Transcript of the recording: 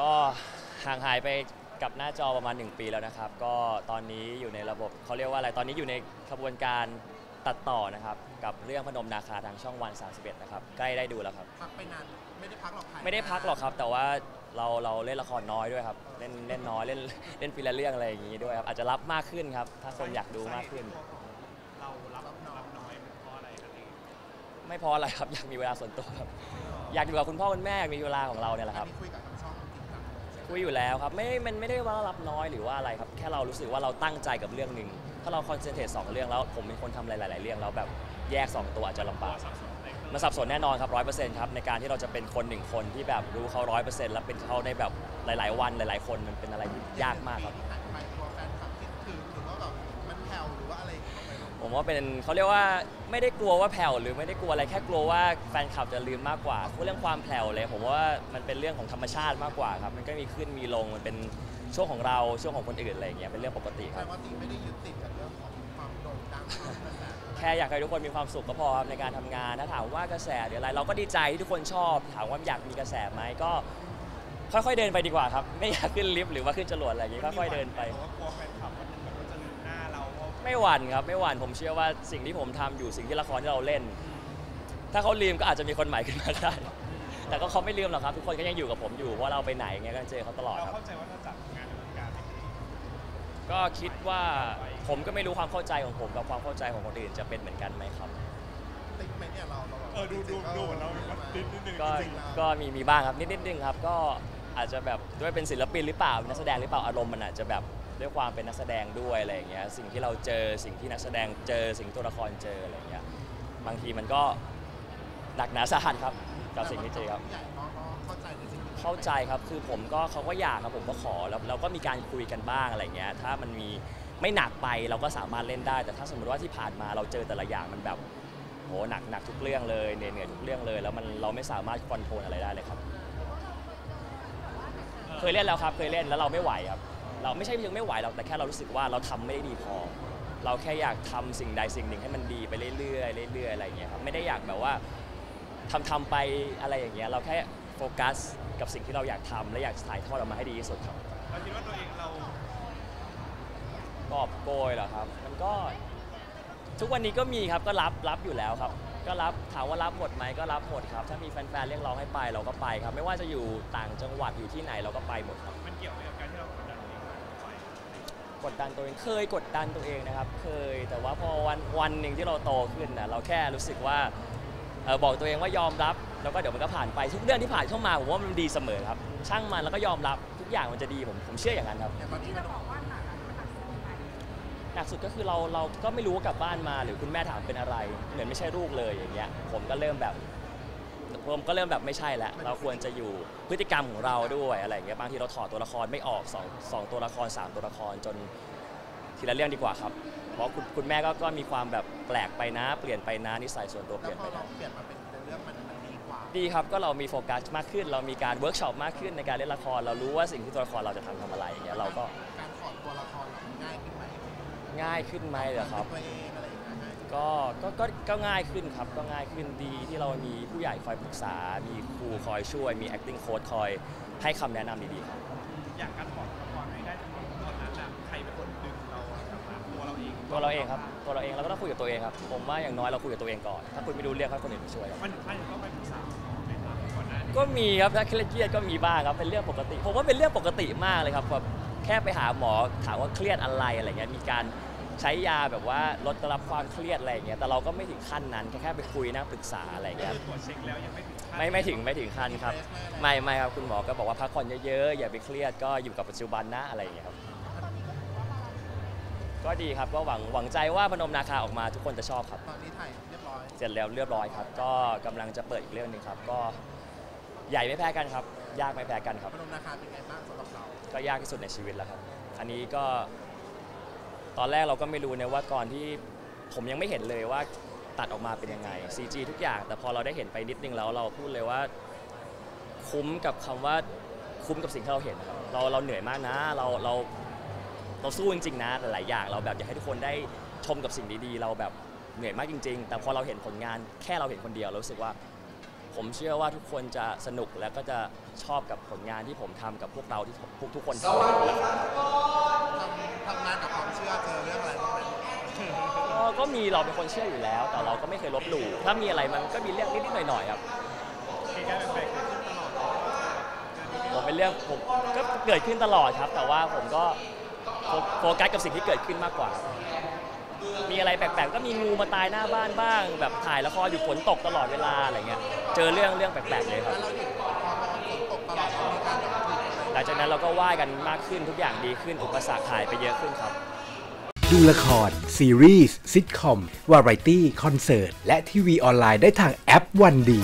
ก็ห่างหายไปกับหน้าจอประมาณ1ปีแล้วนะครับก็ตอนนี้อยู่ในระบบเขาเรียกว่าอะไรตอนนี้อยู่ในขบวนการตัดต่อนะครับกับเรื่องพนมนาคาทางช่องวัน31นะครับใกล้ได้ดูแล้วครับพักไปนานไม่ได้พักหรอกไม่ได้พักหรอกครับแต่ว่าเราเล่นละครน้อยด้วยครับเล่นน้อยเล่นปีละเรื่องอะไรอย่างงี้ด้วยครับอาจจะรับมากขึ้นครับถ้าคนอยากดูมากขึ้นเรารับน้อยเพราะอะไรครับไม่เพราะอะไรครับอยากมีเวลาส่วนตัวครับอยากอยู่กับคุณพ่อคุณแม่มีเวลาของเราเนี่ยแหละครับคุยอยู่แล้วครับมันไม่ได้ว่ารับน้อยหรือว่าอะไรครับแค่เรารู้สึกว่าเราตั้งใจกับเรื่องหนึ่งถ้าเราคอนเซนเทรต2เรื่องแล้วผมเป็นคนทำหลายๆเรื่องแล้วแบบแยก2ตัวอาจจะลำบากมันสับสนแน่นอนครับ 100% ครับในการที่เราจะเป็นคน1คนที่แบบรู้เขา 100% แล้วเป็นเขาในแบบหลายๆวันหลายๆคนมันเป็นอะไรที่ยากมากครับผมว่าเป็นเขาเรียกว่าไม่ได้กลัวว่าแผ่วหรือไม่ได้กลัวอะไรแค่กลัวว่าแฟนคลับจะลืมมากกว่าเรื่องความแผ่วเลยผมว่ามันเป็นเรื่องของธรรมชาติมากกว่าครับมันก็มีขึ้นมีลงมันเป็นช่วงของเราช่วงของคนอื่นอะไรอย่างเงี้ยเป็นเรื่องปกติครับไม่ได้ยึดติดกับเรื่องของความโด่งดังแค่อยากให้ทุกคนมีความสุขก็พอครับในการทำงานถ้าถามว่ากระแสหรืออะไรเราก็ดีใจที่ทุกคนชอบถามว่าอยากมีกระแสไหมก็ค่อยๆเดินไปดีกว่าครับไม่อยากขึ้นลิฟต์หรือว่าขึ้นจรวดอะไรอย่างเงี้ยค่อยๆเดินไปไม่หวั่นครับไม่หวั่นผมเชื่อว่าสิ่งที่ผมทำอยู่สิ่งที่ละครที่เราเล่นถ้าเขาลืมก็อาจจะมีคนใหม่ขึ้นมาได้แต่ก็เขาไม่ลืมหรอกครับทุกคนก็ยังอยู่กับผมอยู่เพราะเราไปไหนเงี้ยก็เจอเขาตลอดครับเข้าใจว่าถ้าจัดงานดำเนินการก็คิดว่าผมก็ไม่รู้ความเข้าใจของผมกับความเข้าใจของคนอื่นจะเป็นเหมือนกันไหมครับติ๊กไหมเนี่ยเราดูเราก็มีบ้างครับนิดนึงครับก็อาจจะแบบด้วยเป็นศิลปินหรือเปล่านักแสดงหรือเปล่าอารมณ์มันอาจจะแบบด้วยความเป็นนักแสดงด้วยอะไรอย่างเงี้ยสิ่งที่เราเจอสิ่งที่นักแสดงเจอสิ่งตัวละครเจออะไรอย่างเงี้ยบางทีมันก็หนักหนาสาหัสครับกับสิ่งที่เจอครับเข้าใจครับคือผมก็เขาก็อยากครับผมก็ขอแล้วเราก็มีการคุยกันบ้างอะไรเงี้ยถ้ามันมีไม่หนักไปเราก็สามารถเล่นได้แต่ถ้าสมมติว่าที่ผ่านมาเราเจอแต่ละอย่างมันแบบโหหนักทุกเรื่องเลยเหนื่อยทุกเรื่องเลยแล้วมันเราไม่สามารถคอนโทรลอะไรได้เลยครับเคยเล่นแล้วครับเคยเล่นแล้วเราไม่ไหวครับเราไม่ใช่เพียงไม่ไหวเราแต่แค่เรารู้สึกว่าเราทำไม่ได้ดีพอเราแค่อยากทำสิ่งใดสิ่งหนึ่งให้มันดีไปเรื่อยๆอะไรอย่างเงี้ยครับไม่ได้อยากแบบว่าทำไปอะไรอย่างเงี้ยเราแค่โฟกัสกับสิ่งที่เราอยากทำและอยากถ่ายทอดออกมาให้ดีที่สุดครับเราคิดว่าตัวเองเรากอบโกยเหรอครับมันก็ทุกวันนี้ก็มีครับก็รับอยู่แล้วครับก็รับถามว่ารับหมดไหมก็รับหมดครับถ้ามีแฟนๆเรียกร้องให้ไปเราก็ไปครับไม่ว่าจะอยู่ต่างจังหวัดอยู่ที่ไหนเราก็ไปหมดครับมันเกี่ยวกับการที่เรากดดันตัวเองเคยกดดันตัวเองนะครับเคยแต่ว่าพอวันหนึ่งที่เราโตขึ้นนะเราแค่รู้สึกว่าบอกตัวเองว่ายอมรับแล้วก็เดี๋ยวมันก็ผ่านไปทุกเรื่องที่ผ่านเข้ามาผมว่ามันดีเสมอครับช่างมันแล้วก็ยอมรับทุกอย่างมันจะดีผมเชื่ออย่างนั้นครับแต่ตอนนี้เราบอกว่าหนักสุดก็คือเราก็ไม่รู้ว่ากลับบ้านมาหรือคุณแม่ถามเป็นอะไรเหมือนไม่ใช่ลูกเลยอย่างเงี้ยผมก็เริ่มแบบไม่ใช่แล้วเราควรจะอยู่พฤติกรรมของเราด้วยอะไรอย่างเงี้ยบางทีเราถอดตัวละครไม่ออกสองตัวละคร3ตัวละครจนทีละเรื่องดีกว่าครับเพราะคุณแม่ก็มีความแบบแปลกไปนะเปลี่ยนไปนะนิสัยส่วนตัวเปลี่ยนไปนะเปลี่ยนมาเป็นเรื่องมันดีกว่าดีครับก็เรามีโฟกัสมากขึ้นเรามีการเวิร์กช็อปมากขึ้นในการเล่นละครเรารู้ว่าสิ่งที่ตัวละครเราจะทำอะไรอย่างเงี้ยเราก็การถอดตัวละครง่ายขึ้นไหมเหรอครับก็ง่ายขึ้นครับก็ง่ายขึ้นดีที่เรามีผู้ใหญ่คอยปรึกษามีครูคอยช่วยมี acting coach คอยให้คำแนะนำดีๆครับอยากการถอดตัวให้ได้ทั้งหมดตอนนั้นใครเป็นคนดึงเราตัวเราเองครับตัวเราเองเราก็ต้องคุยกับตัวเองครับผมว่าอย่างน้อยเราคุยกับตัวเองก่อนถ้าคุยไม่รู้เรื่องให้คนอื่นมาช่วยมันท่านก็ไปปรึกษาก็มีครับถ้าเครียดก็มีบ้างครับเป็นเรื่องปกติผมว่าเป็นเรื่องปกติมากเลยครับแค่ไปหาหมอถามว่าเครียดอะไรเงี้ยมีการใช้ยาแบบว่าลดรับความเครียดอะไรอย่างเงี้ยแต่เราก็ไม่ถึงขั้นนั้นแค่ไปคุยนั่งปรึกษาอะไรอย่างเงี้ยไม่ถึงขั้นครับไม่ครับคุณหมอก็บอกว่าพักผ่อนเยอะๆอย่าไปเครียดก็อยู่กับปัจจุบันนะอะไรอย่างเงี้ยครับก็ดีครับก็หวังใจว่าพนมนาคาออกมาทุกคนจะชอบครับตอนนี้ถ่ายเรียบร้อยเสร็จแล้วเรียบร้อยครับก็กำลังจะเปิดอีกเรื่องนึงครับก็ใหญ่ไม่แพ้กันครับยากไม่แพ้กันครับพนมนาคาเป็นไงบ้างสำหรับเราก็ยากที่สุดในชีวิตแล้วครับอันนี้ก็ตอนแรกเราก็ไม่รู้นะว่าก่อนที่ผมยังไม่เห็นเลยว่าตัดออกมาเป็นยังไง CG ทุกอย่างแต่พอเราได้เห็นไปนิดนึงแล้วเราพูดเลยว่าคุ้มกับคำว่าคุ้มกับสิ่งที่เราเห็นครับเราเหนื่อยมากนะเราสู้จริงๆนะหลายอย่างเราแบบอยากให้ทุกคนได้ชมกับสิ่งดีๆเราแบบเหนื่อยมากจริงๆแต่พอเราเห็นผลงานแค่เราเห็นคนเดียวเรารู้สึกว่าโห ผมเชื่อว่าทุกคนจะสนุกและก็จะชอบกับผลงานที่ผมทำกับพวกเราที่ทุกคนสวัสดีครับทำงานกับความเชื่อเจอเรื่องอะไรบ้างไหมก็มีเราเป็นคนเชื่ออยู่แล้วแต่เราก็ไม่เคยลบหลู่ถ้ามีอะไรมันก็มีเรื่องนิดๆหน่อยๆครับผมเป็นเรื่องผมก็เกิดขึ้นตลอดครับแต่ว่าผมก็โฟกัสกับสิ่งที่เกิดขึ้นมากกว่ามีอะไรแปลกๆก็มีงูมาตายหน้าบ้านบ้างแบบถ่ายละครอยู่ฝนตกตลอดเวลาอะไรเงี้ยเจอเรื่องแปลกๆเลยครับหลังจากนั้นเราก็ว่ายกันมากขึ้นทุกอย่างดีขึ้นอุปสรรคหายไปเยอะขึ้นครับดูละครซีรีส์ซิทคอมวาไรตี้คอนเสิร์ตและทีวีออนไลน์ได้ทางแอปวันดี